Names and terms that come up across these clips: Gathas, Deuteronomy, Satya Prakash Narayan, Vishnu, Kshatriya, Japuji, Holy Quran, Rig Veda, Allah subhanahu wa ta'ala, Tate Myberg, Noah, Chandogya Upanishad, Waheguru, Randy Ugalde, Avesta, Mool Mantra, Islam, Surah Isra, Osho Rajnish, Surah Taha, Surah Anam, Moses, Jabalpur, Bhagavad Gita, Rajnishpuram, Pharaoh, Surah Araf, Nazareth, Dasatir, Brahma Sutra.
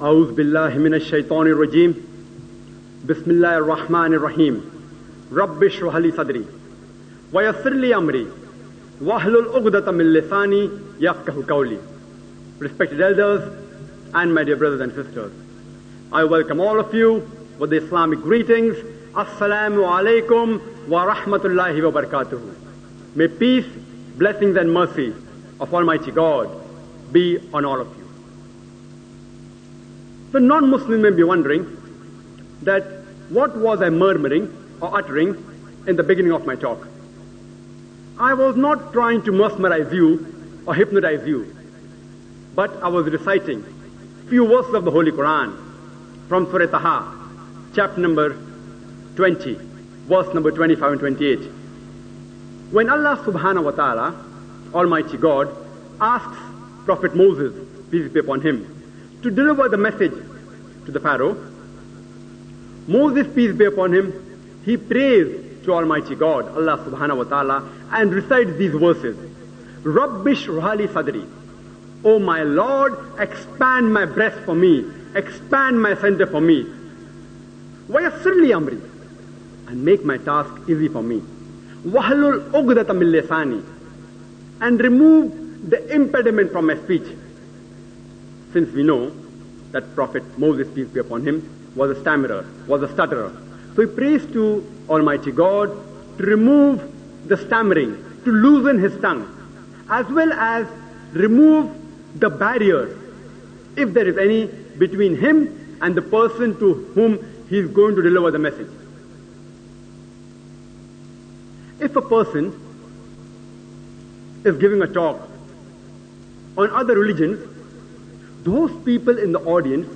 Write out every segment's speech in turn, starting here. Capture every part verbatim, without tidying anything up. A'udhu billahi minash shaitanir rajeem. Bismillahir rahmanir rahim. Rabbi shrah li sadri wa yassir li amri wahlul 'uqdatam min lisani yafqahu qawli. Respected elders and my dear brothers and sisters, I welcome all of you with the Islamic greetings. Assalamu alaikum wa rahmatullahi wa barakatuh. May peace, blessings and mercy of Almighty God be on all of you. The non-Muslim may be wondering that what was I murmuring or uttering in the beginning of my talk. I was not trying to mesmerize you or hypnotize you, but I was reciting few verses of the Holy Quran from Surah Taha, chapter number twenty, verse number twenty-five and twenty-eight. When Allah subhanahu wa ta'ala, Almighty God, asks Prophet Moses, peace be upon him, to deliver the message to the Pharaoh, Moses, peace be upon him, he prays to Almighty God, Allah subhanahu wa ta'ala, and recites these verses. Rabbi shrah li sadri. O my Lord, expand my breast for me, expand my center for me. Wa yassir li amri. And make my task easy for me. Wahlul uqdata min lisani. And remove the impediment from my speech. Since we know that Prophet Moses, peace be upon him, was a stammerer, was a stutterer. So he prays to Almighty God to remove the stammering, to loosen his tongue, as well as remove the barrier, if there is any, between him and the person to whom he is going to deliver the message. If a person is giving a talk on other religions, those people in the audience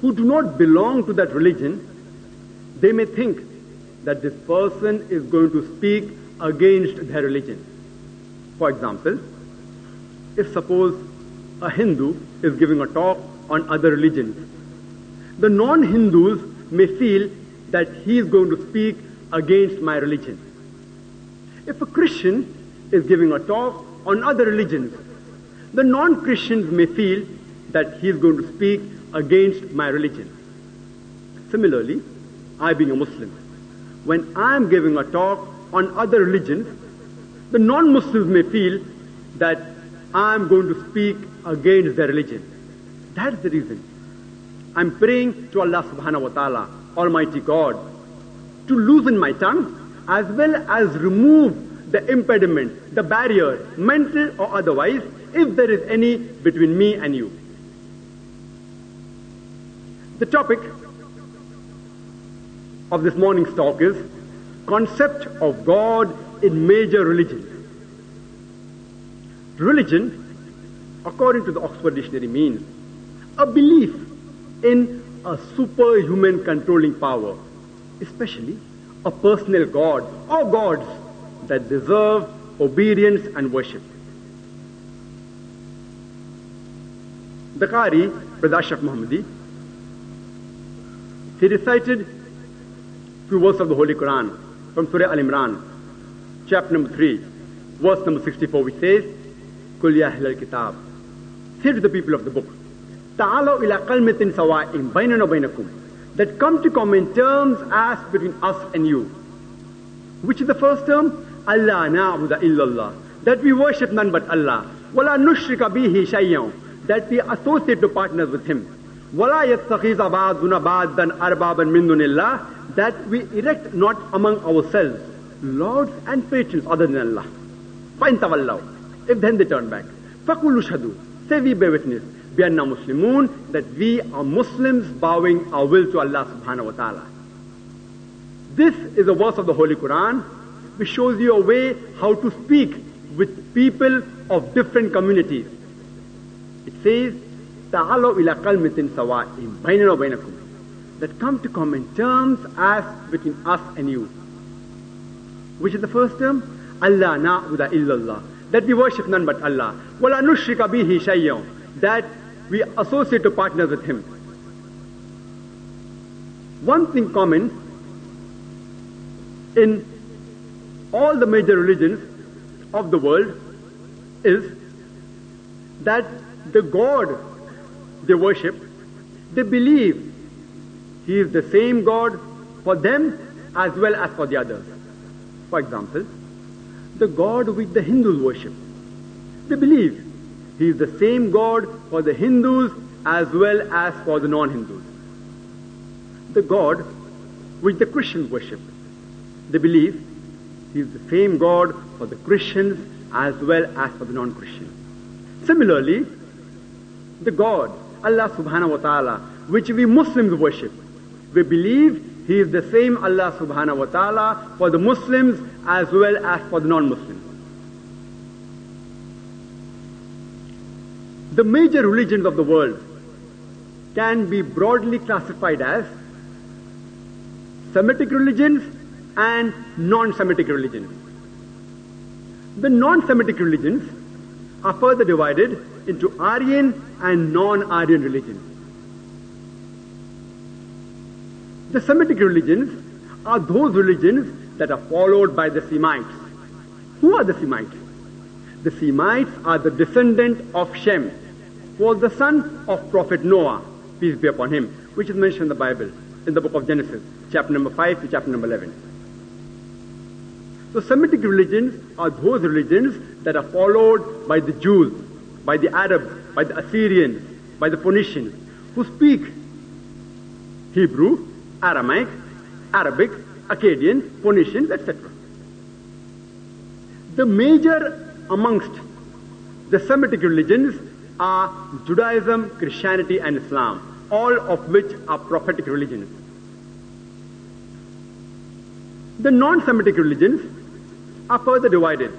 who do not belong to that religion, they may think that this person is going to speak against their religion. For example, if suppose a Hindu is giving a talk on other religions, the non-Hindus may feel that he is going to speak against my religion. If a Christian is giving a talk on other religions, the non-Christians may feel that he is going to speak against my religion. Similarly, I being a Muslim, when I am giving a talk on other religions, the non-Muslims may feel that I am going to speak against their religion. That's the reason I am praying to Allah subhanahu wa ta'ala, Almighty God, to loosen my tongue as well as remove the impediment, the barrier, mental or otherwise, if there is any between me and you. The topic of this morning's talk is concept of God in major religions. Religion, according to the Oxford Dictionary, means a belief in a superhuman controlling power, especially a personal god or gods that deserve obedience and worship. The Qari, Pradashaf Muhammadi, he recited few verses of the Holy Quran from Surah Al Imran, chapter number three, verse number sixty-four, which says, Kul ya ahlal kitab, say to the people of the book, Ta'alaw ila kalmatin sawa'in bainana bainakum, that come to common terms as between us and you. Which is the first term? Allah na'budu illallah, that we worship none but Allah. Wala nushrika bihi shay'an, that we associate no partners with him. Wala yattakhidha ba'duna ba'dan arbaban min dunillah, that we erect not among ourselves lords and patrons other than Allah. Fa'in tawallaw, if then they turn back. Faqulu shhadu, say we bear witness, bi anna muslimun, that we are Muslims bowing our will to Allah subhanahu wa ta'ala. This is a verse of the Holy Quran which shows you a way how to speak with people of different communities. It says, that come to common terms as between us and you. Which is the first term? Allah na'budu illallah, that we worship none but Allah. Wala nushrika bihi shay'an, that we associate to partners with him. One thing common in all the major religions of the world is that the God they worship They believe He is the same God for them as well as for the others. For example, the God which the Hindus worship. They believe He is the same God for the Hindus as well as for the non-Hindus. The God which the Christians worship. They believe He is the same God for the Christians as well as for the non-Christians. Similarly, the God, Allah subhanahu wa ta'ala, which we Muslims worship, we believe He is the same Allah subhanahu wa ta'ala for the Muslims as well as for the non-Muslims. The major religions of the world can be broadly classified as Semitic religions and non-Semitic religions. The non-Semitic religions are further divided into Aryan and non-Aryan religions. The Semitic religions are those religions that are followed by the Semites. Who are the Semites? The Semites are the descendant of Shem, who was the son of Prophet Noah, peace be upon him, which is mentioned in the Bible, in the book of Genesis, chapter number five to chapter number eleven. So Semitic religions are those religions that are followed by the Jews, by the Arabs, by the Assyrians, by the Phoenicians, who speak Hebrew, Aramaic, Arabic, Akkadian, Phoenicians, et cetera. The major amongst the Semitic religions are Judaism, Christianity and Islam, all of which are prophetic religions. The non-Semitic religions are further divided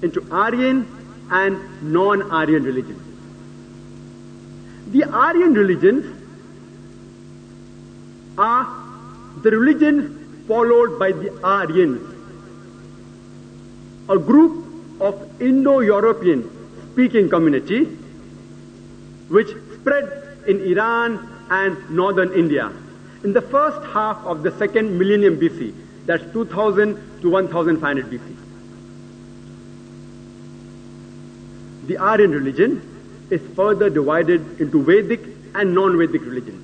into Aryan and non-Aryan religions. The Aryan religions are the religions followed by the Aryans, a group of Indo-European speaking community which spread in Iran and northern India in the first half of the second millennium B C, that's two thousand to fifteen hundred B C. The Aryan religion is further divided into Vedic and non-Vedic religions.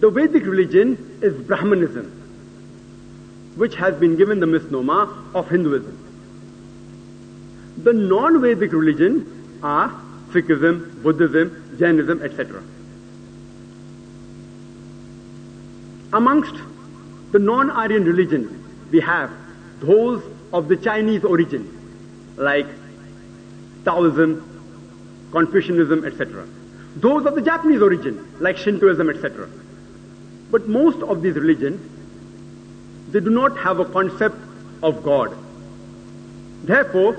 The Vedic religion is Brahmanism, which has been given the misnomer of Hinduism. The non-Vedic religion are Sikhism, Buddhism, Jainism, et cetera. Amongst the non-Aryan religions, we have those of the Chinese origin, like Taoism, Confucianism, et cetera. Those of the Japanese origin, like Shintoism, et cetera. But most of these religions, they do not have a concept of God. Therefore,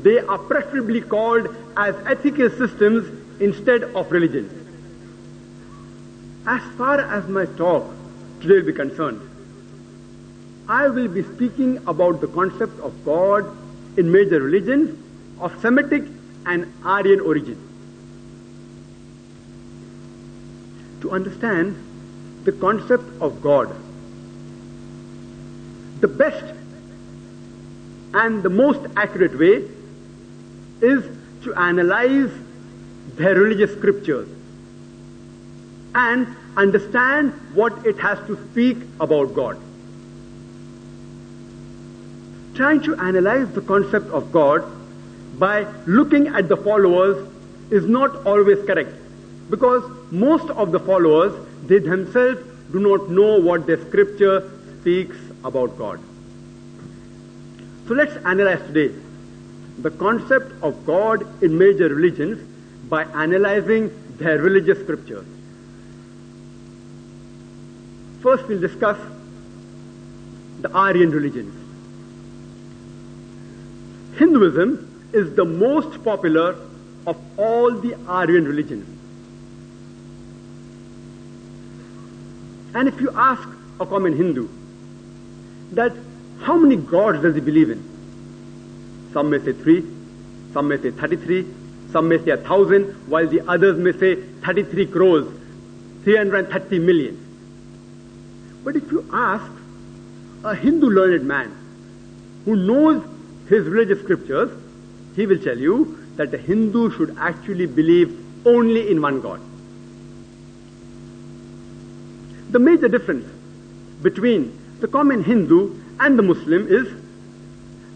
they are preferably called as ethical systems instead of religions. As far as my talk today will be concerned, I will be speaking about the concept of God in major religions of Semitic and Aryan origin. To understand the concept of God, the best and the most accurate way is to analyze their religious scriptures and understand what it has to speak about God. Trying to analyze the concept of God by looking at the followers is not always correct, because most of the followers, they themselves do not know what their scripture speaks about God. So let's analyze today the concept of God in major religions by analyzing their religious scriptures. First, we'll discuss the Aryan religions. Hinduism is the most popular of all the Aryan religions. And if you ask a common Hindu that how many gods does he believe in, some may say three, some may say thirty-three, some may say a thousand, while the others may say thirty-three crores, three hundred thirty million. But if you ask a Hindu learned man who knows his religious scriptures, he will tell you that a Hindu should actually believe only in one God. The major difference between the common Hindu and the Muslim is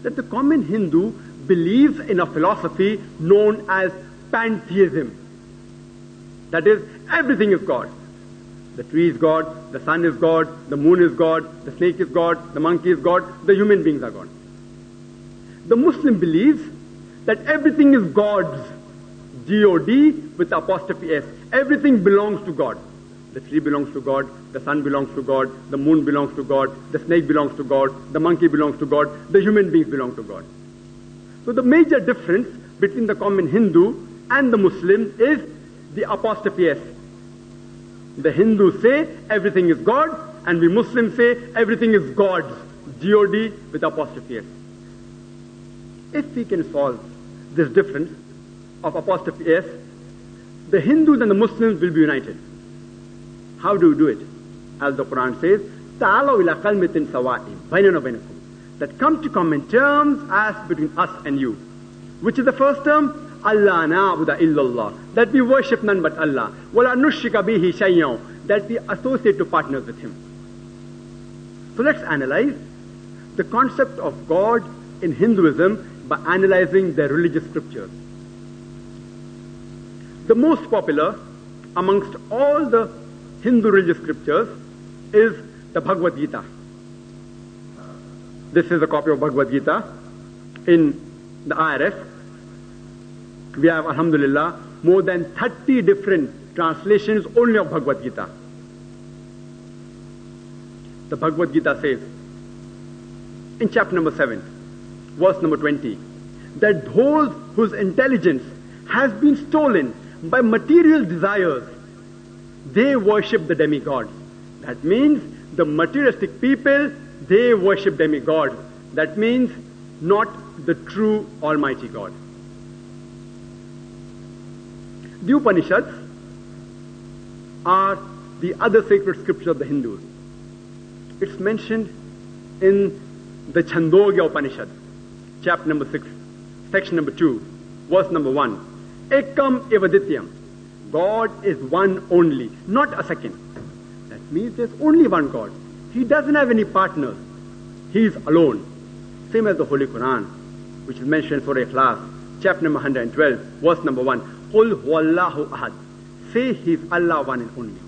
that the common Hindu believes in a philosophy known as pantheism. That is, everything is God. The tree is God, the sun is God, the moon is God, the snake is God, the monkey is God, the human beings are God. The Muslim believes that everything is God's, G O D with apostrophe S. Everything belongs to God. The tree belongs to God, the sun belongs to God, the moon belongs to God, the snake belongs to God, the monkey belongs to God, the human beings belong to God. So the major difference between the common Hindu and the Muslim is the apostrophe S. The Hindus say everything is God, and we Muslims say everything is God's, G O D with apostrophe S. If we can solve this difference of apostrophe S, the Hindus and the Muslims will be united. How do you do it? As the Quran says, Ta'alaw ila kalmatin sawa'in bainana wa bainakum, that come to common terms as between us and you. Which is the first term? Allah na'budu illallah, that we worship none but Allah. Wala nushrika bihi shay'an, that we associate to partners with Him. So let's analyze the concept of God in Hinduism by analyzing their religious scriptures. The most popular amongst all the Hindu religious scriptures is the Bhagavad Gita. This is a copy of Bhagavad Gita in the I R S. We have, alhamdulillah, more than thirty different translations only of Bhagavad Gita. The Bhagavad Gita says in chapter number seven, verse number twenty, that those whose intelligence has been stolen by material desires, they worship the demigods. That means the materialistic people, they worship demigods. That means not the true Almighty God. The Upanishads are the other sacred scripture of the Hindus. It's mentioned in the Chandogya Upanishad, chapter number six, section number two, verse number one. Ekam evadityam. God is one only, not a second. That means there's only one God. He doesn't have any partners. He is alone. Same as the Holy Quran, which is mentioned in Surah Ikhlas, chapter number one hundred twelve, verse number one. Qul huwallahu ahad. Say He is Allah one and only.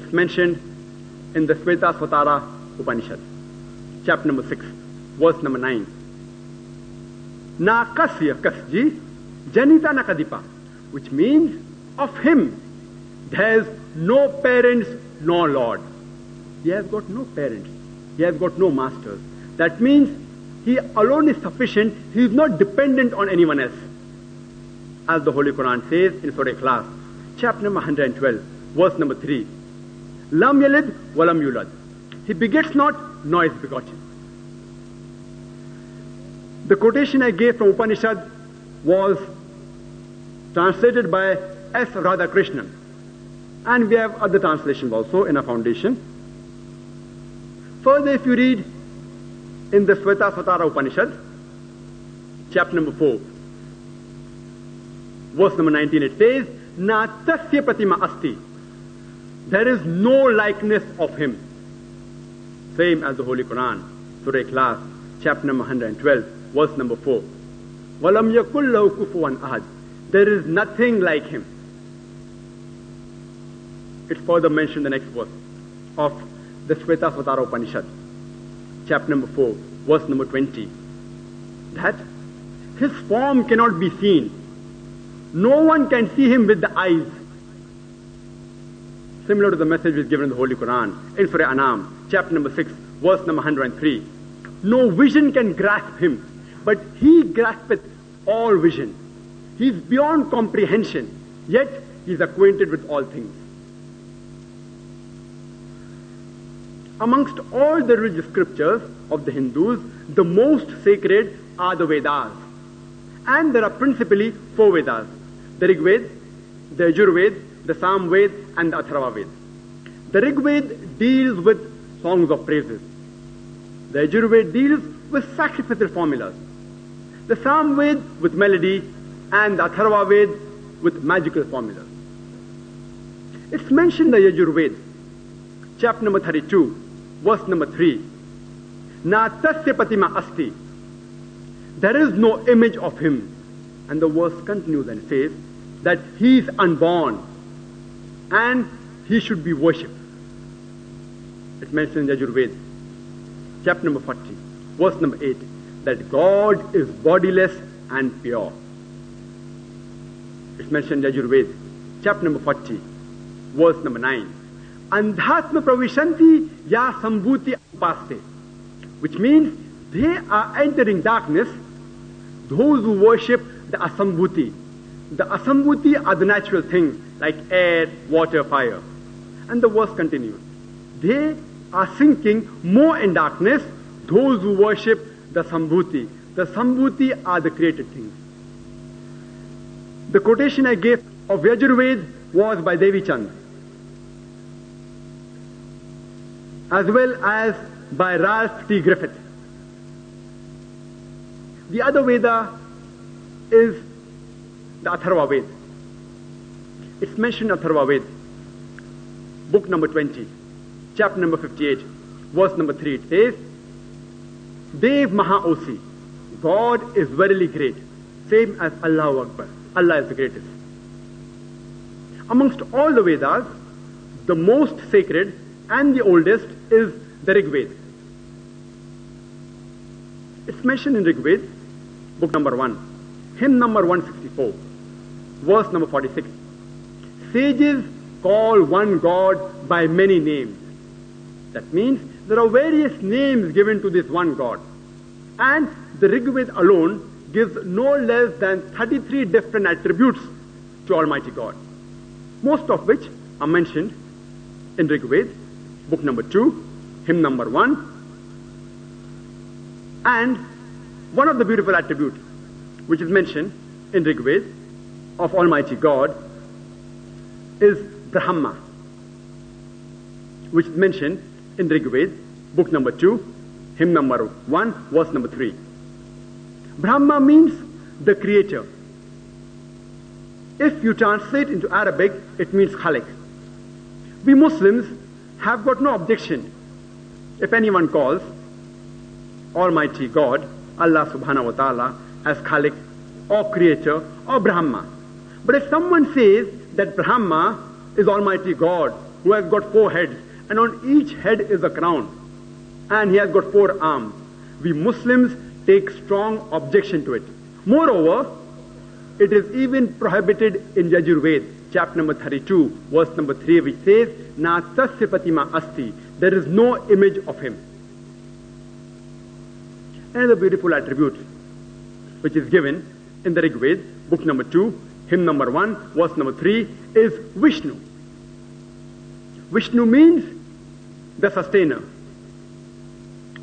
It's mentioned in the Shvetashvatara Upanishad, chapter number six, verse number nine. Na kasya kasji janita nakadipa, which means of Him there is no parents nor Lord. He has got no parents. He has got no masters. That means He alone is sufficient. He is not dependent on anyone else. As the Holy Quran says in Surah Ikhlas, chapter number one hundred twelve, verse number three. Lam yalid walam yulad. He begets not, nor is begotten. The quotation I gave from Upanishad was translated by S. Radhakrishnan. And we have other translations also in our foundation. Further, if you read in the Shvetashvatara Upanishad, chapter number four, verse number nineteen, it says, Na tasya patima asti. There is no likeness of Him. Same as the Holy Quran, Surah Ikhlas, chapter number one hundred twelve, verse number four. Walam yakul lahu kufuwan ahad. There is nothing like Him. It further mentioned the next verse of the Shvetashvatara Upanishad, chapter number four, verse number twenty, that His form cannot be seen. No one can see Him with the eyes. Similar to the message is given in the Holy Quran, in Surah Anam, chapter number six, verse number one hundred three. No vision can grasp Him, but He graspeth all vision. He is beyond comprehension, yet He is acquainted with all things. Amongst all the religious scriptures of the Hindus, the most sacred are the Vedas. And there are principally four Vedas. The Rig Veda, the Yajur Veda, the Sam Veda, and the Atharva Veda. The Rig Veda deals with songs of praises. The Yajur Veda deals with sacrificial formulas. The Sam Veda with melody, and the Atharva Veda with magical formulas. It's mentioned in the Yajur Veda chapter number thirty-two, verse number three. Na tasya patima asti. There is no image of him. And the verse continues and says that he is unborn and he should be worshipped. It mentions in Yajur Veda, chapter number forty, verse number eight, that God is bodiless and pure. It's mentioned in Yajur Veda, chapter number forty, verse number nine. Andhatma pravishanti ya sambhuti upaste, which means they are entering darkness, those who worship the asambhuti. The asambhuti are the natural things like air, water, fire. And the verse continues. They are sinking more in darkness, those who worship the sambhuti. The sambhuti are the created things. The quotation I gave of Yajurveda was by Devi Chand, as well as by Ralph T. Griffith. The other Veda is the Atharva Veda. It's mentioned in Atharva Veda, book number twenty, chapter number fifty-eight, verse number three. It says, Dev Mahaosi, God is verily great, same as Allahu Akbar. Allah is the greatest. Amongst all the Vedas, the most sacred and the oldest is the Rig Veda. It's mentioned in Rig Veda, book number one, hymn number one sixty-four, verse number forty-six. Sages call one God by many names. That means there are various names given to this one God. And the Rig Veda alone gives no less than thirty-three different attributes to Almighty God, most of which are mentioned in Rig Veda, book number two, hymn number one. And one of the beautiful attributes which is mentioned in Rig Veda of Almighty God is Brahma, which is mentioned in Rig Veda, book number two, hymn number one, verse number three. Brahma means the creator. If you translate into Arabic, it means Khalik. We Muslims have got no objection if anyone calls Almighty God, Allah subhanahu wa ta'ala, as Khalik or creator or Brahma. But if someone says that Brahma is Almighty God who has got four heads and on each head is a crown and he has got four arms, we Muslims take strong objection to it. Moreover, it is even prohibited in Yajur Veda, chapter number thirty-two, verse number three, which says, Na tasya patima asti, there is no image of him. Another beautiful attribute which is given in the Rig Veda, book number two, hymn number one, verse number three, is Vishnu. Vishnu means the sustainer.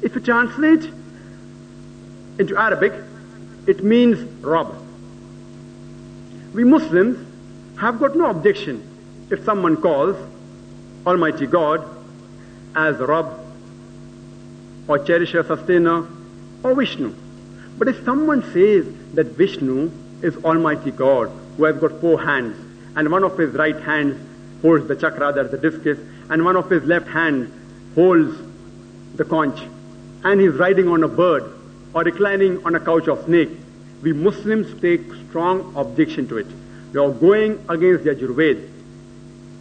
If you translate into Arabic, it means Rabb. We Muslims have got no objection if someone calls Almighty God as Rabb or cherisher, sustainer or Vishnu. But if someone says that Vishnu is Almighty God who has got four hands and one of his right hands holds the chakra, that's the discus, and one of his left hand holds the conch and he's riding on a bird or reclining on a couch of snake, we Muslims take strong objection to it. We are going against the Yajur Veda,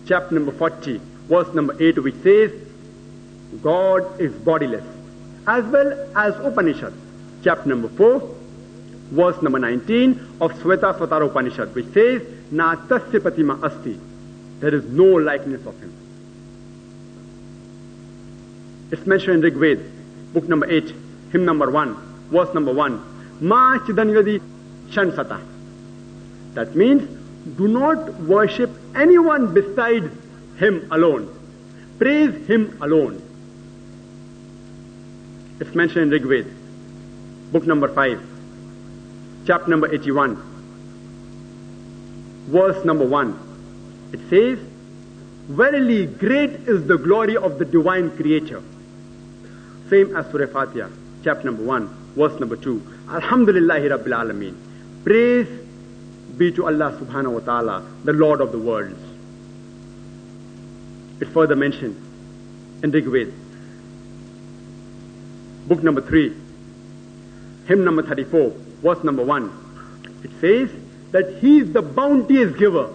chapter number forty, verse number eight, which says, God is bodiless, as well as Upanishad, chapter number four, verse number nineteen of Shvetashvatara Upanishad, which says, Na tasya patima asti, there is no likeness of him. It's mentioned in Rig Veda, book number eight, hymn number one, verse number one. Ma chidanyadi shansata. That means, do not worship anyone besides him alone. Praise him alone. It's mentioned in Rig Veda, book number five, chapter number eighty-one, verse number one. It says, verily great is the glory of the divine creator. Same as Surah Fatiha, chapter number one. Verse number two, Alhamdulillahi Rabbil Alameen. Praise be to Allah subhanahu wa ta'ala, the Lord of the worlds. It further mentioned in Rig Veda. Book number three, hymn number thirty-four, verse number one. It says that he is the bounteous giver.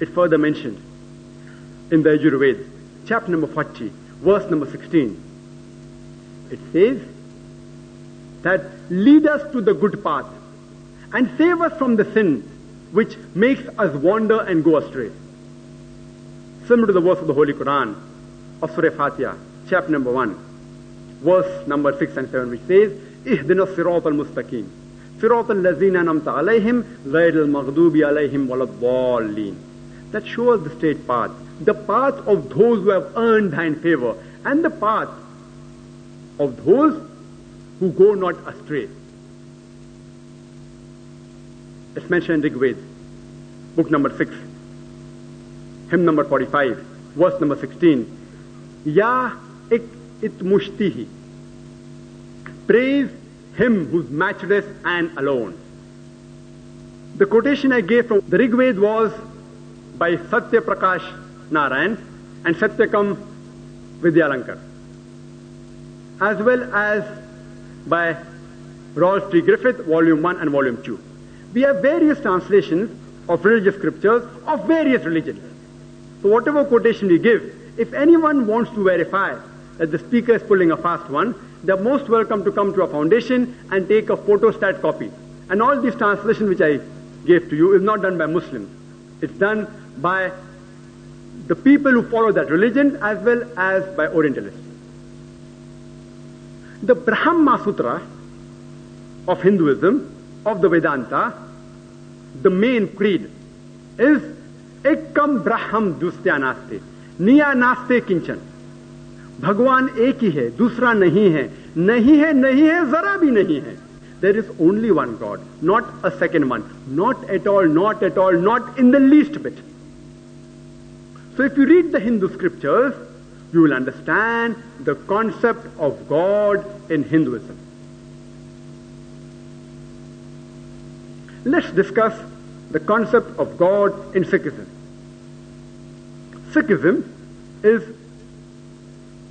It further mentions in the Yajur Veda, chapter number forty, verse number sixteen. It says that lead us to the good path and save us from the sin which makes us wander and go astray. Similar to the verse of the Holy Quran of Surah Fatiha, chapter number one, verse number six and seven, which says, Ihdina sirat al-mustaqim, sirat al-lazina namta alayhim, ghayr al-maghdubi alayhim walad-dallin. That shows the straight path, the path of those who have earned thine favor, and the path of those who go not astray. It's mentioned in Rig Veda, book number six, hymn number forty-five, verse number sixteen. Ya ik itmushtihi, praise him who's matchless and alone. The quotation I gave from the Rig Veda was by Satya Prakash Narayan and Satyakam Vidyalankar, as well as by Rolf T. Griffith, volume one and volume two. We have various translations of religious scriptures of various religions. So whatever quotation we give, if anyone wants to verify that the speaker is pulling a fast one, they are most welcome to come to our foundation and take a photostat copy. And all these translations which I gave to you is not done by Muslims. It's done by the people who follow that religion as well as by Orientalists. The Brahma Sutra of Hinduism, of the Vedanta, the main creed is Ekam Braham Dusya Nasti, Niya Naste Kinchan. Bhagwan ek hi hai, dusra nahi hai, nahi hai, nahi hai, zara bhi nahi hai. There is only one God, not a second one, not at all, not at all, not in the least bit. So if you read the Hindu scriptures, you will understand the concept of God in Hinduism. Let's discuss the concept of God in Sikhism. Sikhism is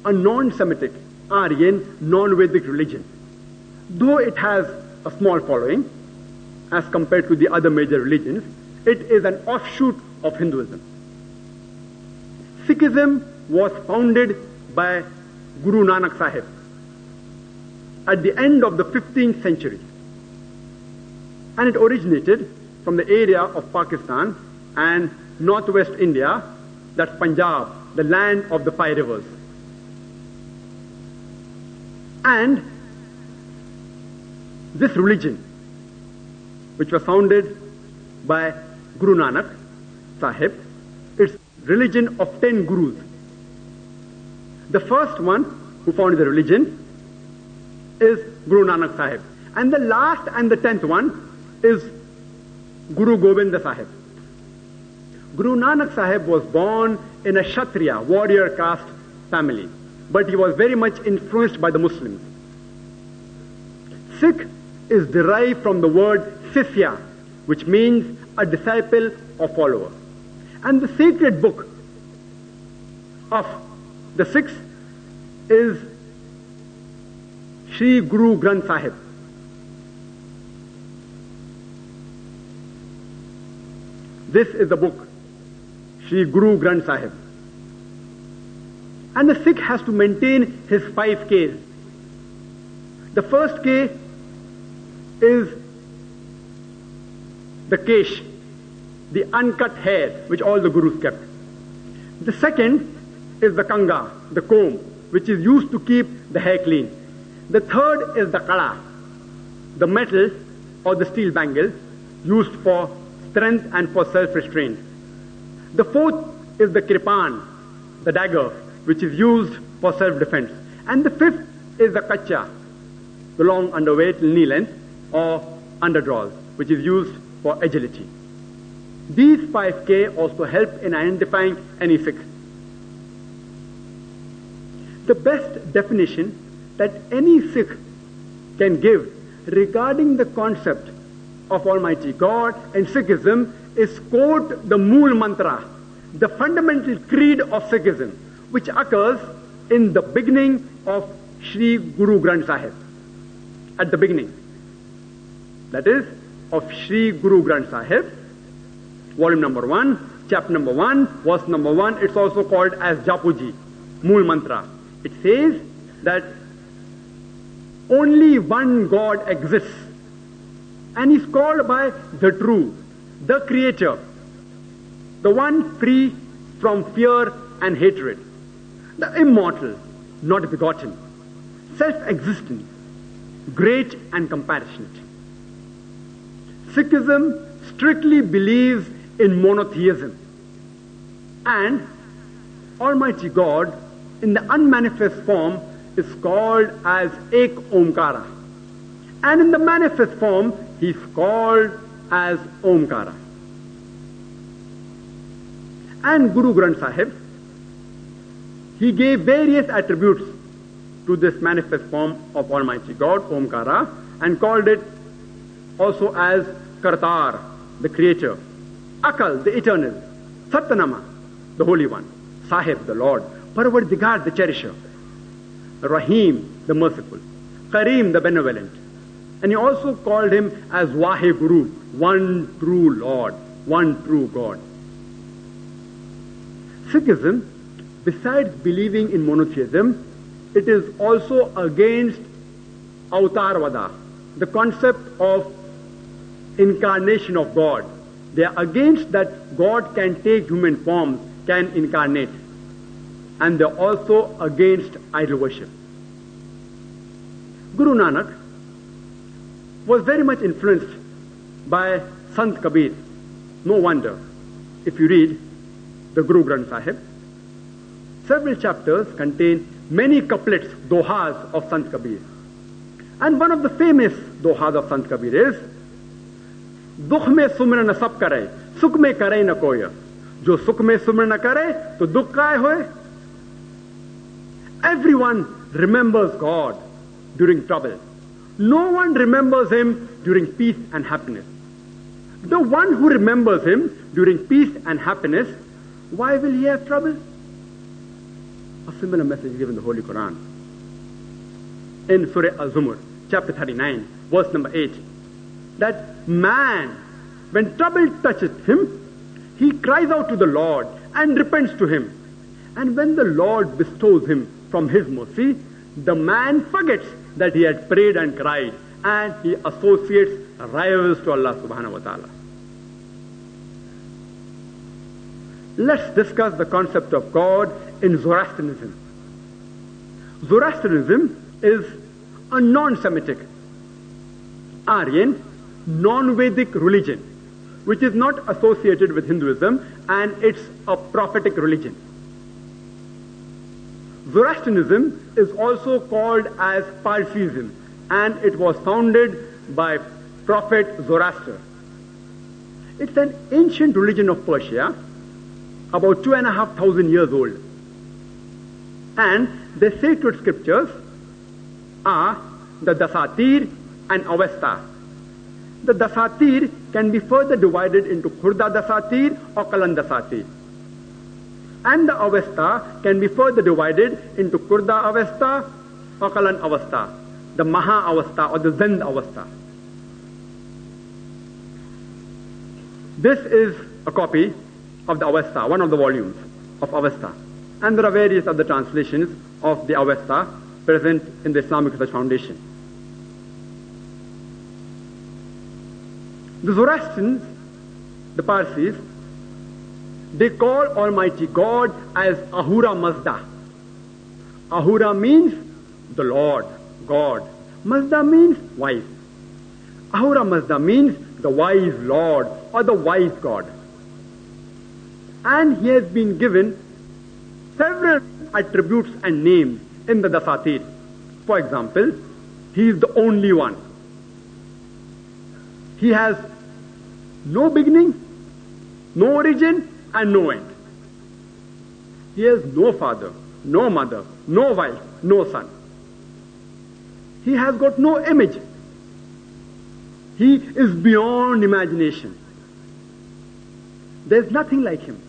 a non-Semitic, Aryan, non-Vedic religion. Though it has a small following as compared to the other major religions, it is an offshoot of Hinduism. Sikhism was founded by Guru Nanak Sahib at the end of the fifteenth century. And it originated from the area of Pakistan and northwest India, that's Punjab, the land of the five rivers. And this religion, which was founded by Guru Nanak Sahib, it's religion of ten gurus. The first one who founded the religion is Guru Nanak Sahib. And the last and the tenth one is Guru Gobind Sahib. Guru Nanak Sahib was born in a Kshatriya, warrior caste family, but he was very much influenced by the Muslims. Sikh is derived from the word Sisya, which means a disciple or follower. And the sacred book of the Sikhs is Sri Guru Granth Sahib. This is the book, Sri Guru Granth Sahib. And the Sikh has to maintain his five Ks. The first K is the kesh, the uncut hair, which all the gurus kept. The second is the kanga, the comb, which is used to keep the hair clean. The third is the kala, the metal or the steel bangle used for strength and for self-restraint. The fourth is the kripan, the dagger, which is used for self-defense. And the fifth is the kacha, the long underwear till knee length, or underdraws, which is used for agility. These five K also help in identifying any Sikh. The best definition that any Sikh can give regarding the concept of Almighty God in Sikhism is quote the Mool Mantra, the fundamental creed of Sikhism, which occurs in the beginning of Sri Guru Granth Sahib. At the beginning, that is, of Sri Guru Granth Sahib, volume number one, chapter number one, verse number one, it's also called as Japuji, Mool Mantra. It says that only one God exists and is called by the true, the creator, the one free from fear and hatred, the immortal, not begotten, self-existent, great and compassionate. Sikhism strictly believes in monotheism and Almighty God in the unmanifest form is called as Ek Omkara, and in the manifest form he is called as Omkara. And Guru Granth Sahib, he gave various attributes to this manifest form of Almighty God, Omkara, and called it also as Kartar, the creator, Akal, the eternal, Satnama, the Holy One, Sahib, the Lord, Parvardigar, the cherisher, Rahim, the merciful, Karim, the benevolent. And he also called him as Waheguru, one true Lord, one true God. Sikhism, besides believing in monotheism, it is also against Avtar Veda, the concept of incarnation of God. They are against that God can take human forms, can incarnate. And they are also against idol worship. Guru Nanak was very much influenced by Sant Kabir. No wonder, if you read the Guru Granth Sahib, several chapters contain many couplets, dohas of Sant Kabir. And one of the famous dohas of Sant Kabir is, Dukh mein sumra na sab karai, sukh mein karai na koya. Jo sukh mein sumra na karai, to dukh kai hoy. Everyone remembers God during trouble. No one remembers Him during peace and happiness. The one who remembers Him during peace and happiness, why will he have trouble? A similar message is given in the Holy Quran. In Surah Al-Zumar, chapter thirty-nine, verse number eight, that man, when trouble touches him, he cries out to the Lord and repents to Him. And when the Lord bestows him from His mercy, the man forgets that he had prayed and cried, and he associates rivals to Allah subhanahu wa ta'ala. Let's discuss the concept of God in Zoroastrianism. Zoroastrianism is a non-Semitic, Aryan, non-Vedic religion, which is not associated with Hinduism, and it's a prophetic religion. Zoroastrianism is also called as Parsiism, and it was founded by Prophet Zoroaster. It's an ancient religion of Persia, about two and a half thousand years old. And the sacred scriptures are the Dasatir and Avesta. The Dasatir can be further divided into Khurda Dasatir or Kalan Dasatir. And the Avesta can be further divided into Kurda Avesta or Kalan Avesta, the Maha Avesta or the Zend Avesta. This is a copy of the Avesta, one of the volumes of Avesta. And there are various other translations of the Avesta present in the Islamic Research Foundation. The Zoroastrians, the Parsis, they call Almighty God as Ahura Mazda. Ahura means the Lord, God. Mazda means wise. Ahura Mazda means the wise Lord or the wise God. And he has been given several attributes and names in the Dasatir. For example, he is the only one. He has no beginning, no origin, and no end. He has no father, no mother, no wife, no son. He has got no image. He is beyond imagination. There is nothing like him.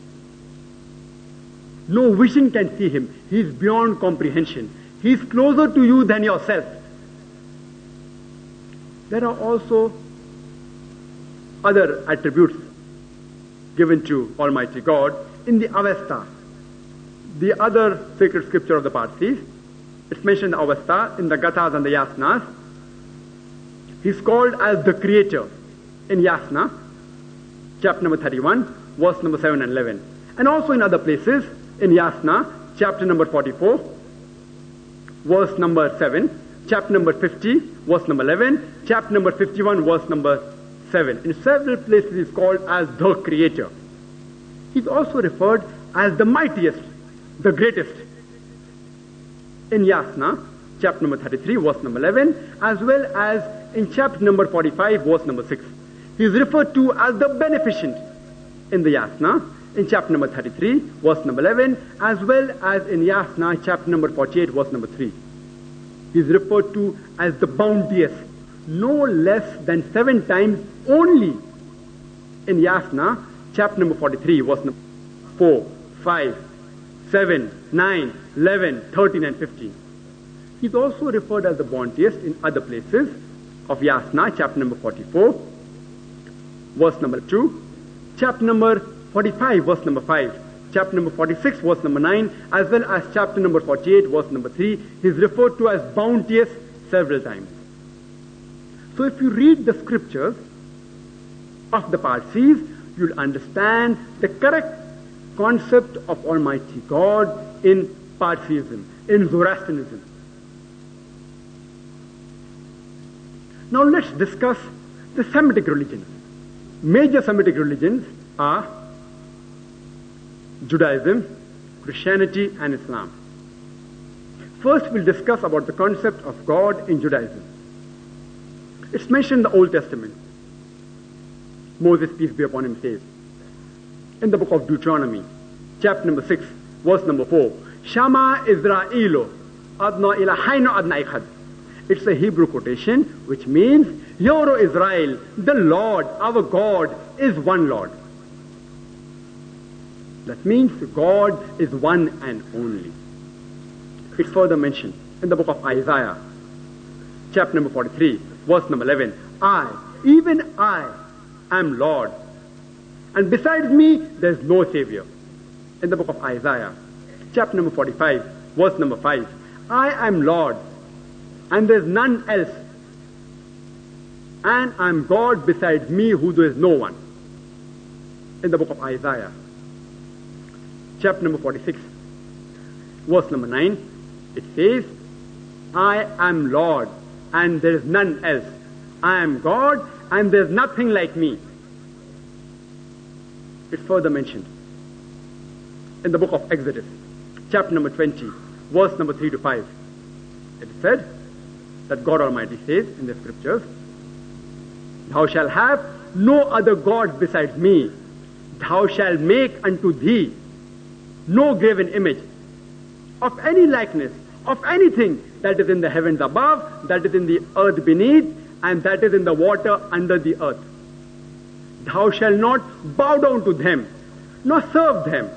No vision can see him. He is beyond comprehension. He is closer to you than yourself. There are also other attributes given to Almighty God in the Avesta, the other sacred scripture of the Parsis. It's mentioned in the Avesta, in the Gathas and the Yasnas. He's called as the Creator in Yasna, chapter number thirty-one, verse number seven and eleven. And also in other places, in Yasna, chapter number forty-four, verse number seven, chapter number fifty, verse number eleven, chapter number fifty-one, verse number seven. In several places he's called as the Creator. He's also referred as the mightiest, the greatest. In Yasna, chapter number thirty-three, verse number eleven, as well as in chapter number forty-five, verse number six. He is referred to as the beneficent in the Yasna, in chapter number thirty-three, verse number eleven, as well as in Yasna, chapter number forty-eight, verse number three. He is referred to as the bounteous, no less than seven times only in Yasna, chapter number forty-three, verse number four, five, seven, nine, eleven, thirteen, and fifteen. He is also referred as the bounteous in other places of Yasna, chapter number forty-four, verse number two, chapter number forty-five, verse number five, chapter number forty-six, verse number nine, as well as chapter number forty-eight, verse number three. He is referred to as bounteous several times. So if you read the scriptures of the Parsis, you'll understand the correct concept of Almighty God in Parsism, in Zoroastrianism. Now let's discuss the Semitic religions. Major Semitic religions are Judaism, Christianity, and Islam. First we'll discuss about the concept of God in Judaism. It's mentioned in the Old Testament. Moses, peace be upon him, says, in the book of Deuteronomy, chapter number six, verse number four, Shama Israelo, Adna Ilahaino Adna Ikhad. It's a Hebrew quotation which means, Hear, O Israel, the Lord, our God, is one Lord. That means God is one and only. It's further mentioned in the book of Isaiah, chapter number forty-three, verse number eleven, I, even I, am Lord, and besides me, there is no Savior. In the book of Isaiah, chapter number forty-five, verse number five, I am Lord, and there is none else, and I am God besides me, who there is no one. In the book of Isaiah, chapter number forty-six, verse number nine, it says, I am Lord, and there is none else. I am God, and there is nothing like me. It's further mentioned in the book of Exodus, chapter number twenty, verse number three to five. It is said that God Almighty says in the scriptures, Thou shalt have no other God besides me. Thou shalt make unto thee no graven image of any likeness, of anything that is in the heavens above, that is in the earth beneath, and that is in the water under the earth. Thou shalt not bow down to them, nor serve them.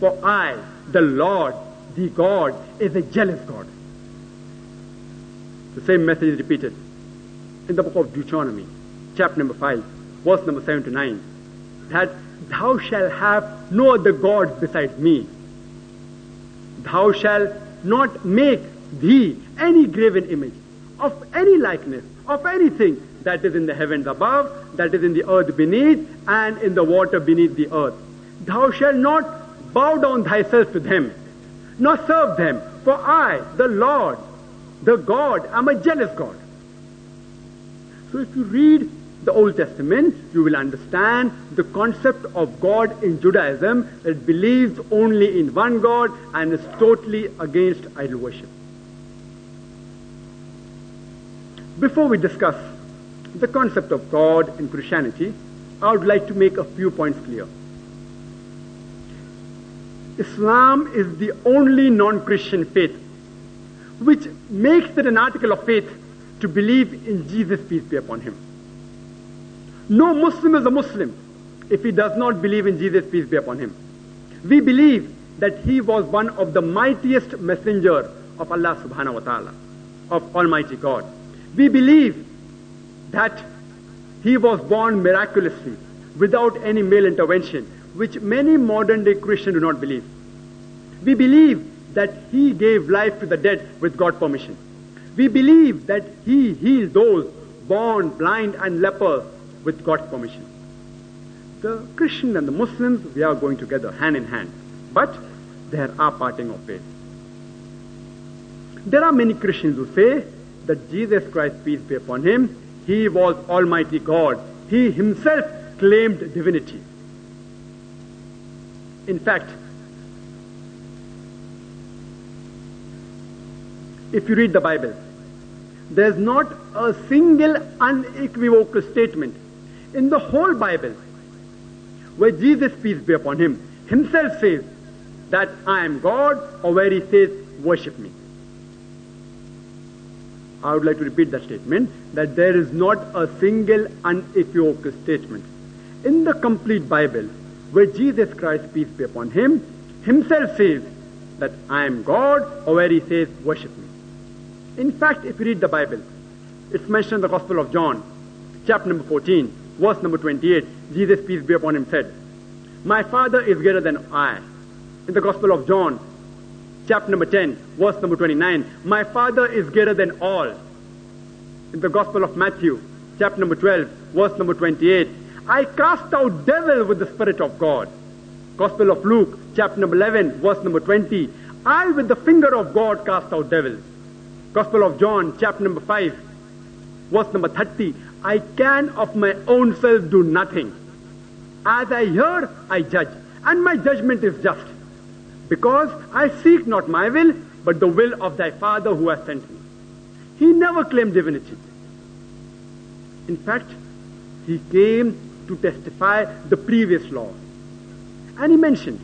For I, the Lord, the God, is a jealous God. The same message is repeated in the book of Deuteronomy, chapter number five, verse number seven to nine, that thou shalt have no other God besides me. Thou shalt not make thee any graven image of any likeness, of anything that is in the heavens above, that is in the earth beneath, and in the water beneath the earth. Thou shalt not bow down thyself to them, nor serve them, for I, the Lord, the God, am a jealous God. So if you read the Old Testament, you will understand the concept of God in Judaism, that believes only in one God and is totally against idol worship. Before we discuss the concept of God in Christianity, I would like to make a few points clear. Islam is the only non-Christian faith which makes it an article of faith to believe in Jesus, peace be upon him. No Muslim is a Muslim if he does not believe in Jesus, peace be upon him. We believe that he was one of the mightiest messenger of Allah subhanahu wa ta'ala, of Almighty God. We believe that he was born miraculously, without any male intervention, which many modern day Christians do not believe. We believe that he gave life to the dead with God's permission. We believe that he healed those born blind and leper with God's permission. The Christians and the Muslims, we are going together hand in hand, but there are parting of ways. There are many Christians who say that Jesus Christ, peace be upon him, he was Almighty God. He himself claimed divinity. In fact, if you read the Bible, there is not a single unequivocal statement in the whole Bible where Jesus, peace be upon him, himself says that I am God, or where he says worship me. I would like to repeat that statement, that there is not a single unequivocal statement in the complete Bible where Jesus Christ, peace be upon him, himself says that I am God, or where he says worship me. In fact, if you read the Bible, it's mentioned in the Gospel of John, chapter number fourteen, verse number twenty-eight, Jesus, peace be upon him, said, my Father is greater than I. In the Gospel of John, chapter number ten, verse number twenty-nine, my Father is greater than all. In the Gospel of Matthew, chapter number twelve, verse number twenty-eight, I cast out devil with the Spirit of God. Gospel of Luke, chapter number eleven, verse number twenty, I with the finger of God cast out devils. Gospel of John, chapter number five, verse number thirty, I can of my own self do nothing. As I hear, I judge, and my judgment is just, because I seek not my will, but the will of thy Father who has sent me. He never claimed divinity. In fact, he came to testify the previous law. And he mentioned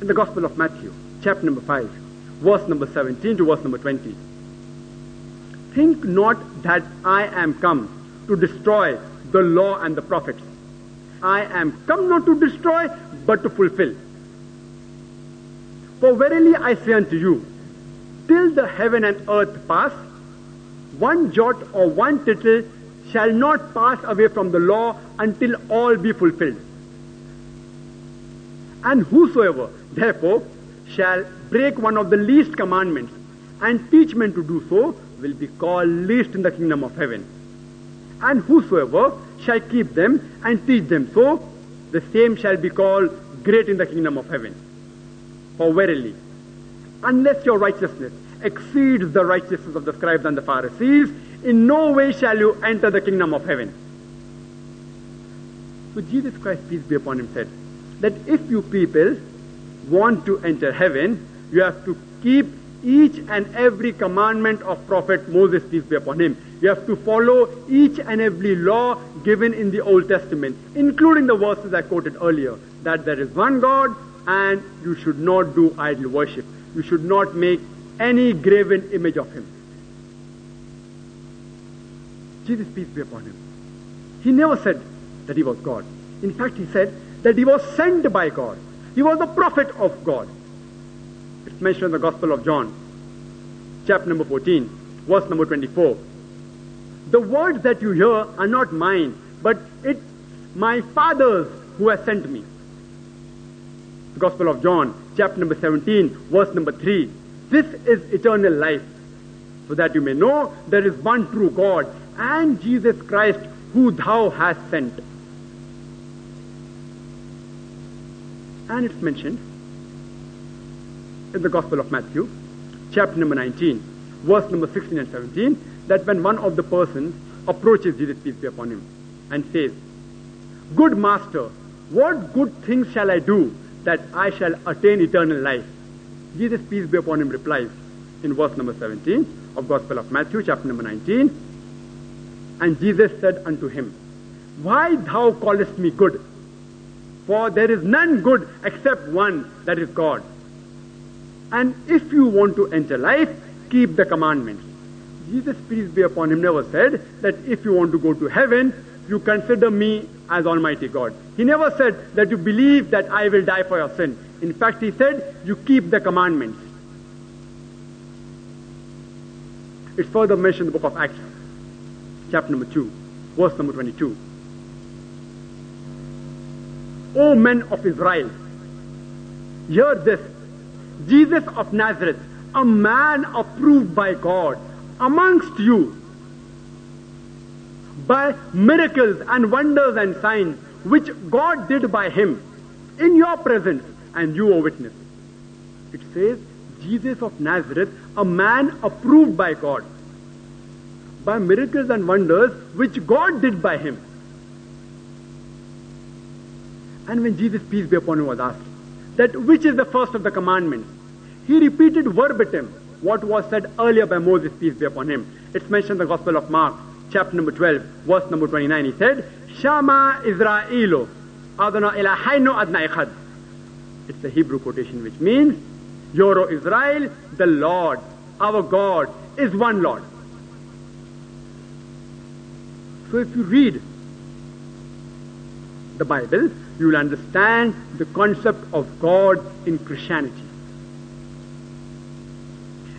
in the Gospel of Matthew, chapter number five, verse number seventeen to verse number twenty. Think not that I am come to destroy the law and the prophets. I am come not to destroy, but to fulfill. For verily I say unto you, till the heaven and earth pass, one jot or one tittle shall not pass away from the law until all be fulfilled. And whosoever, therefore, shall break one of the least commandments and teach men to do so will be called least in the kingdom of heaven. And whosoever shall keep them and teach them so, the same shall be called great in the kingdom of heaven. For verily, unless your righteousness exceeds the righteousness of the scribes and the Pharisees, in no way shall you enter the kingdom of heaven. So Jesus Christ, peace be upon him, said that if you people want to enter heaven, you have to keep each and every commandment of Prophet Moses, peace be upon him. You have to follow each and every law given in the Old Testament, including the verses I quoted earlier, that there is one God and you should not do idol worship. You should not make any graven image of him. Jesus, peace be upon him, he never said that he was God. In fact, he said that he was sent by God. He was the prophet of God. It's mentioned in the Gospel of John, chapter number fourteen, verse number twenty-four. The words that you hear are not mine, but it's my Father's who has sent me. The Gospel of John, chapter number seventeen, verse number three. This is eternal life, so that you may know there is one true God, and Jesus Christ, who thou hast sent. And it's mentioned in the Gospel of Matthew, chapter number nineteen, verse number sixteen and seventeen, that when one of the persons approaches Jesus, peace be upon him, and says, Good Master, what good things shall I do that I shall attain eternal life? Jesus, peace be upon him, replies in verse number seventeen of Gospel of Matthew, chapter number nineteen, and Jesus said unto him, Why thou callest me good? For there is none good except one, that is God. And if you want to enter life, keep the commandments. Jesus, peace be upon him, never said that if you want to go to heaven, you consider me as Almighty God. He never said that you believe that I will die for your sin. In fact, he said, you keep the commandments. It's further mentioned in the book of Acts, chapter number two, verse number twenty-two. O men of Israel, hear this. Jesus of Nazareth, a man approved by God amongst you by miracles and wonders and signs which God did by him in your presence, and you are witness. It says, Jesus of Nazareth, a man approved by God by miracles and wonders which God did by him. And when Jesus, peace be upon him, was asked that which is the first of the commandments, he repeated verbatim what was said earlier by Moses, peace be upon him. It's mentioned in the Gospel of Mark, chapter number twelve, verse number twenty-nine. He said, Shama Israelo, Adonai Eloheinu Adonai Echad. It's a Hebrew quotation which means, Hear, O Israel, the Lord, our God, is one Lord. So if you read the Bible, you will understand the concept of God in Christianity.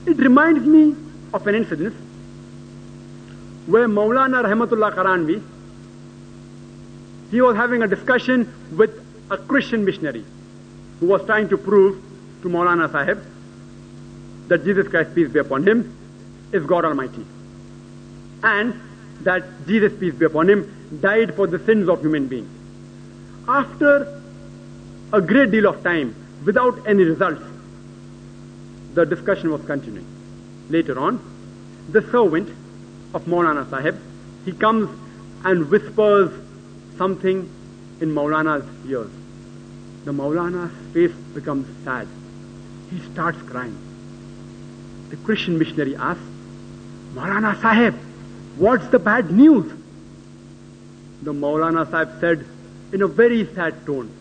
It reminds me of an incident where Maulana Rahmatullah Karanvi, he was having a discussion with a Christian missionary who was trying to prove to Maulana Sahib that Jesus Christ, peace be upon him, is God Almighty, and that Jesus, peace be upon him, died for the sins of human beings. After a great deal of time, without any results, the discussion was continuing. Later on, the servant of Maulana Sahib, he comes and whispers something in Maulana's ears. The Maulana's face becomes sad. He starts crying. The Christian missionary asks, Maulana Sahib, what's the bad news? The Maulana Sahib said in a very sad tone,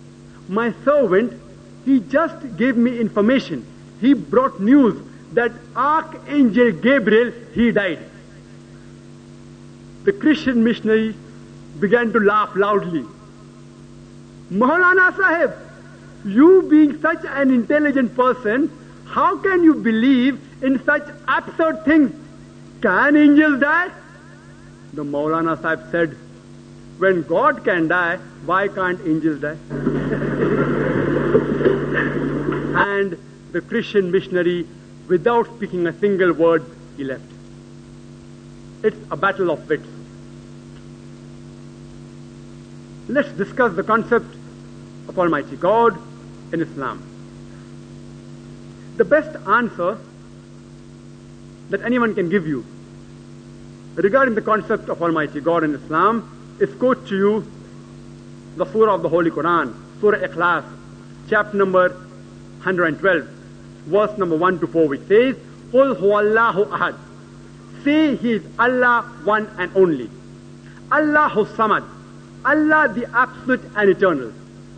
my servant, he just gave me information. He brought news that Archangel Gabriel, he died. The Christian missionary began to laugh loudly. Maulana Sahib, you being such an intelligent person, how can you believe in such absurd things? Can angels die? The Maulana Sahib said, when God can die, why can't angels die? And the Christian missionary, without speaking a single word, he left. It's a battle of wits. Let's discuss the concept of Almighty God in Islam. The best answer that anyone can give you regarding the concept of Almighty God in Islam is quote to you the Surah of the Holy Quran, Surah Ikhlas, chapter number one hundred twelve, verse number one to four, which says, Qul huwallahu ahad. Say He is Allah, one and only. Allahu Samad. Allah, the absolute and eternal.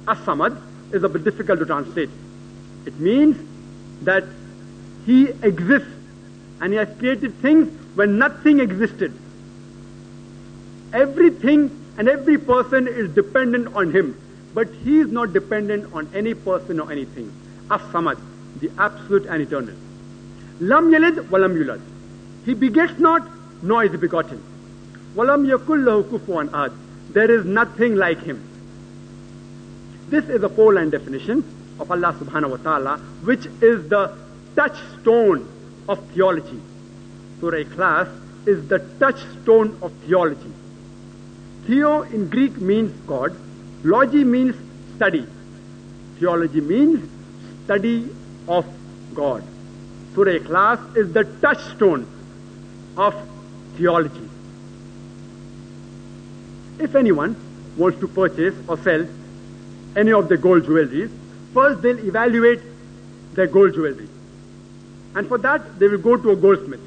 As-Samad is a bit difficult to translate. It means that He exists and He has created things when nothing existed. Everything and every person is dependent on Him, but He is not dependent on any person or anything. As-Samad, the absolute and eternal. Lam yalid wa lam yulad. He begets not, nor is he begotten. Walam yakullahu kufuwan ahad. There is nothing like him. This is a four-line definition of Allah subhanahu wa ta'ala, which is the touchstone of theology. Surah Ikhlas is the touchstone of theology. Theo in Greek means God. Logy means study. Theology means study of God. Surah Ikhlas is the touchstone of theology. If anyone wants to purchase or sell any of the gold jewelries, first they'll evaluate their gold jewelry. And for that, they will go to a goldsmith.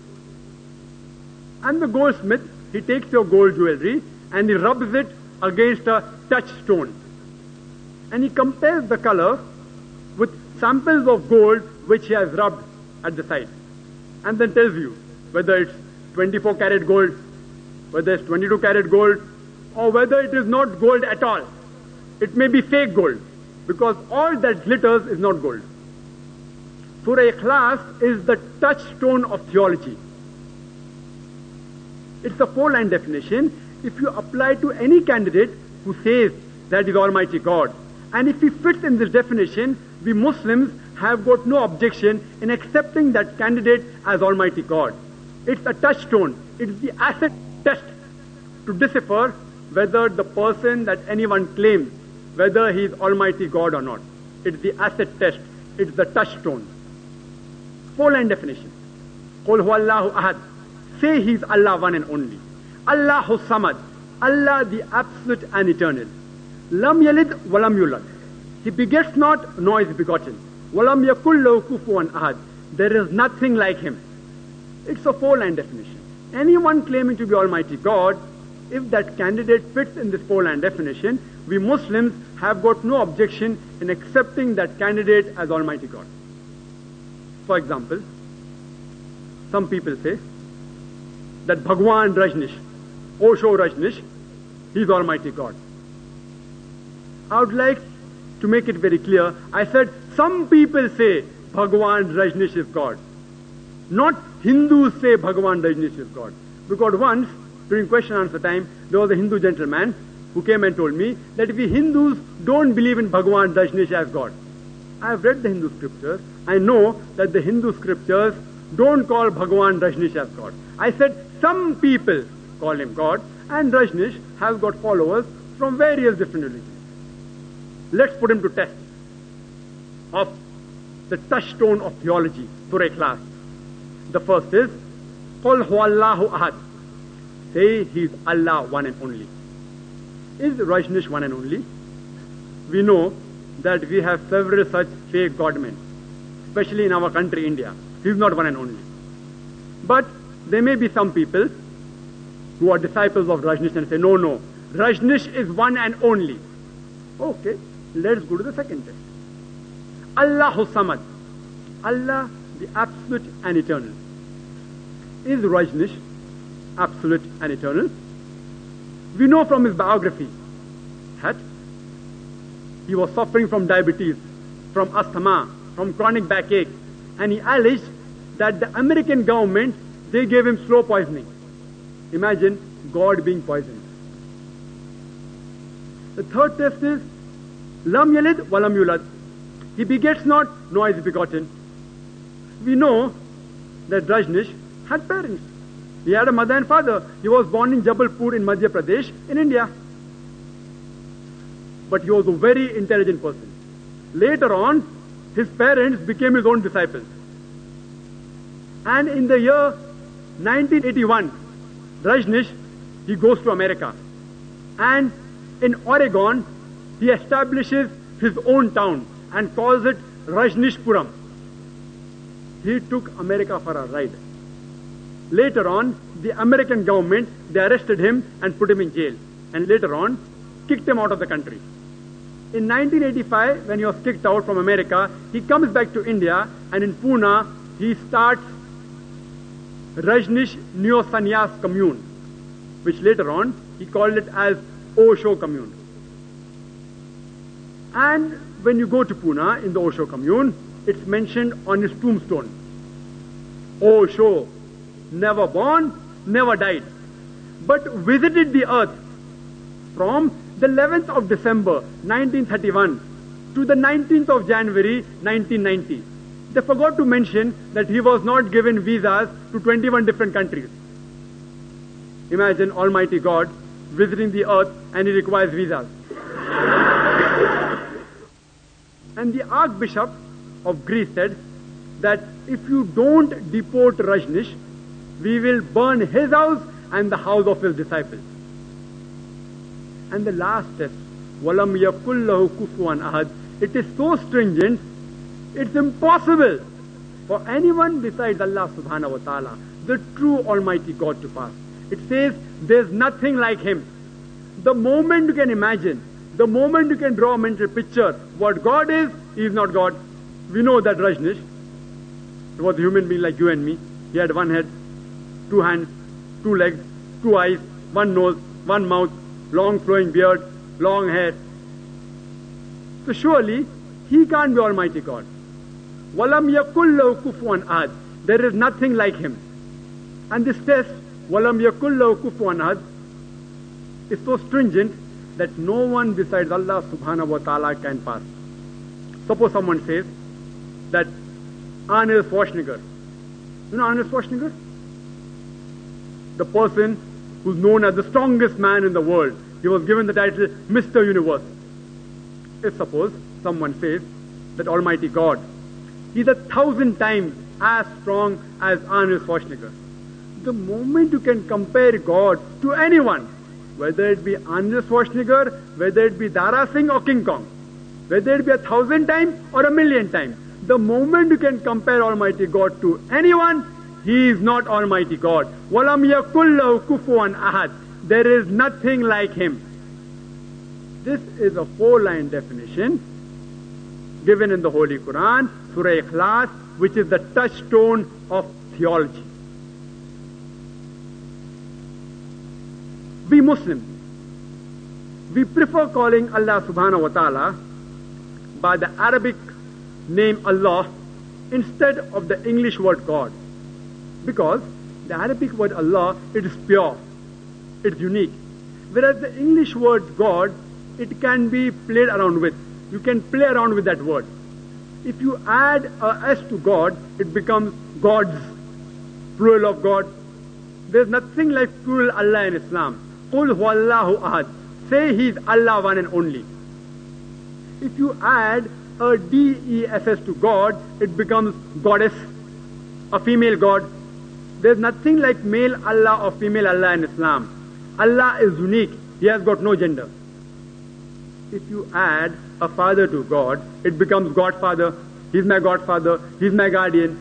And the goldsmith, he takes your gold jewelry and he rubs it against a touchstone. And he compares the color with samples of gold which he has rubbed at the side. And then tells you whether it's twenty-four karat gold, whether it's twenty-two karat gold, or whether it is not gold at all. It may be fake gold, because all that glitters is not gold. Surah Ikhlas is the touchstone of theology. It's a four-line definition. If you apply to any candidate who says that is Almighty God, and if he fits in this definition, we Muslims have got no objection in accepting that candidate as Almighty God. It's a touchstone. It's the acid test to decipher whether the person that anyone claims, whether he is Almighty God or not. It's the acid test. It's the touchstone. Four-line definition. Qul huwa Allahu ahad. Say he is Allah, one and only. Allahu samad. Allah, the absolute and eternal. Lam yalid walam yulad. He begets not, nor is begotten. Walam yakul lahu kufuwan ahad. There is nothing like him. It's a four-line definition. Anyone claiming to be Almighty God, if that candidate fits in this four-line definition, we Muslims have got no objection in accepting that candidate as Almighty God. For example, some people say that Bhagwan Rajnish, Osho Rajnish, he is Almighty God. I would like to make it very clear. I said some people say Bhagwan Rajnish is God. Not Hindus say Bhagwan Rajnish is God. Because once, during question and answer time, there was a Hindu gentleman who came and told me that we Hindus don't believe in Bhagwan Rajnish as God. I have read the Hindu scriptures. I know that the Hindu scriptures don't call Bhagwan Rajnish as God. I said some people call him God, and Rajnish has got followers from various different religions. Let's put him to test of the touchstone of theology, Surah Ikhlas. The first is, Qul huwa Allahu ahad. Say he is Allah, one and only. Is Rajnish one and only? We know that we have several such fake godmen, especially in our country, India. He is not one and only. But there may be some people who are disciples of Rajnish and say, no, no, Rajnish is one and only. Okay, let's go to the second test. Allahu samad. Allah, the absolute and eternal. Is Rajnish absolute and eternal? We know from his biography that he was suffering from diabetes, from asthma, from chronic backache, and he alleged that the American government, they gave him slow poisoning. Imagine God being poisoned. The third test is, Lam yalid walam yulad. He begets not, nor is begotten. We know that Rajnish had parents. He had a mother and father. He was born in Jabalpur in Madhya Pradesh in India. But he was a very intelligent person. Later on, his parents became his own disciples. And in the year nineteen eighty-one, Rajnish, he goes to America. And in Oregon, he establishes his own town and calls it Rajnishpuram. He took America for a ride. Later on, the American government, they arrested him and put him in jail. And later on, kicked him out of the country. In nineteen eighty-five, when he was kicked out from America, he comes back to India, and in Pune, he starts Rajnish Neo Sannyas Commune, which later on, he called it as Osho Commune. And when you go to Pune, in the Osho Commune, it's mentioned on his tombstone. Osho, never born, never died, but visited the earth from the eleventh of December nineteen thirty-one to the nineteenth of January nineteen ninety. They forgot to mention that he was not given visas to twenty-one different countries. Imagine Almighty God visiting the earth and he requires visas. And the Archbishop of Greece said that if you don't deport Rajnish, we will burn his house and the house of his disciples. And the last test, Walam yakul lahu kufuwan ahad. It is so stringent, it's impossible for anyone besides Allah subhanahu wa ta'ala, the true Almighty God, to pass. It says there's nothing like him. The moment you can imagine, the moment you can draw a mental picture what God is, he is not God. We know that Rajnish, he was a human being like you and me. He had one head, two hands, two legs, two eyes, one nose, one mouth, long flowing beard, long hair. So surely he can't be Almighty God. Walam yakul lahu kufuwan ahad. There is nothing like him. And this test, walam yakul lahu kufuwan ahad, is so stringent that no one besides Allah subhanahu wa ta'ala can pass. Suppose someone says that Arnold Schwarzenegger, you know Arnold Schwarzenegger? The person who's known as the strongest man in the world. He was given the title Mister Universe. If suppose someone says that Almighty God, he's a thousand times as strong as Arnold Schwarzenegger. The moment you can compare God to anyone, whether it be Arnold Schwarzenegger, whether it be Dara Singh or King Kong, whether it be a thousand times or a million times, the moment you can compare Almighty God to anyone, He is not Almighty God. Walam yakul lahu kufuwan ahad. There is nothing like Him. This is a four-line definition given in the Holy Quran, Surah Ikhlas, which is the touchstone of theology. We Muslims, we prefer calling Allah subhanahu wa ta'ala by the Arabic name Allah instead of the English word God, because the Arabic word Allah, it is pure, it is unique, whereas the English word God, it can be played around with. You can play around with that word. If you add a S to God, it becomes gods, plural of God. There is nothing like plural Allah in Islam. Qul huwallahu ahad. Say He is Allah, one and only. If you add a D E S S to God, it becomes goddess, a female god. There is nothing like male Allah or female Allah in Islam. Allah is unique. He has got no gender. If you add a father to God, it becomes Godfather. He's my Godfather. He's my guardian.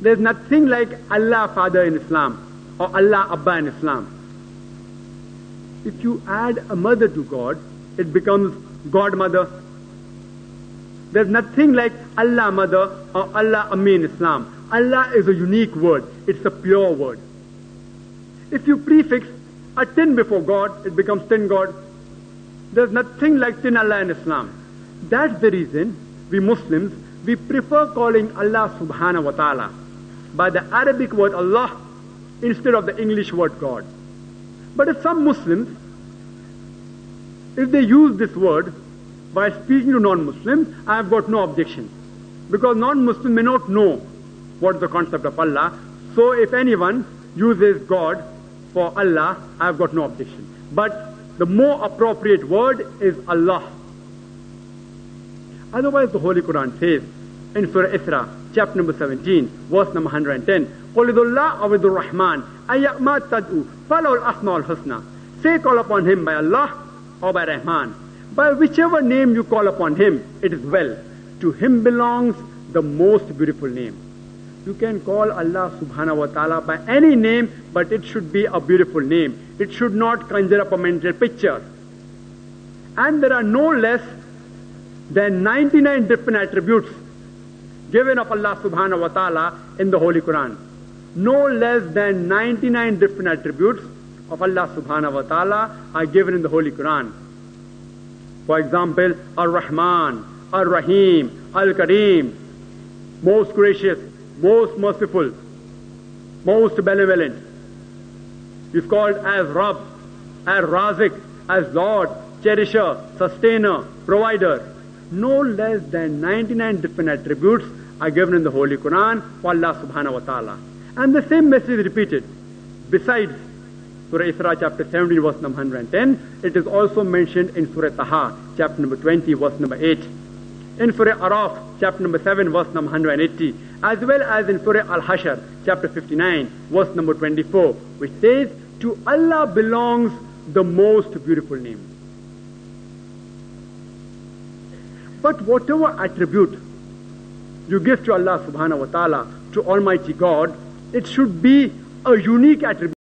There is nothing like Allah Father in Islam or Allah Abba in Islam. If you add a mother to God, it becomes Godmother. There is nothing like Allah Mother or Allah Ammi in Islam. Allah is a unique word. It's a pure word. If you prefix a tin before God, it becomes tin God. There is nothing like tin Allah in Islam. That's the reason we Muslims, we prefer calling Allah subhanahu wa ta'ala by the Arabic word Allah instead of the English word God. But if some Muslims, if they use this word by speaking to non-Muslims, I have got no objection, because non-Muslims may not know what is the concept of Allah. So if anyone uses God for Allah, I have got no objection. But the more appropriate word is Allah. Otherwise the Holy Quran says in Surah Isra, chapter number seventeen, verse number one hundred ten, Qulidullah awidur Rahman ayyama tad'u falahul asmaul husna. Say, call upon Him by Allah or by Rahman. By whichever name you call upon Him, it is well. To Him belongs the most beautiful name. You can call Allah subhanahu wa ta'ala by any name, but it should be a beautiful name. It should not conjure up a mental picture. And there are no less than ninety-nine different attributes given of Allah subhanahu wa ta'ala in the Holy Quran. No less than ninety-nine different attributes of Allah subhanahu wa ta'ala are given in the Holy Quran. For example, Ar-Rahman, Ar-Rahim, Al-Kareem, most gracious, most merciful, most benevolent. He's called as Rabb, as Razik, as Lord, Cherisher, Sustainer, Provider. No less than ninety-nine different attributes are given in the Holy Quran for Allah subhanahu wa ta'ala. And the same message is repeated. Besides Surah Isra chapter seventeen verse number one hundred ten, it is also mentioned in Surah Taha chapter number twenty verse number eight, in Surah Araf chapter number seven verse number one hundred eighty, as well as in Surah Al-Hashr chapter fifty-nine verse number twenty-four, which says, to Allah belongs the most beautiful name. But whatever attribute you give to Allah subhanahu wa ta'ala, to Almighty God, it should be a unique attribute.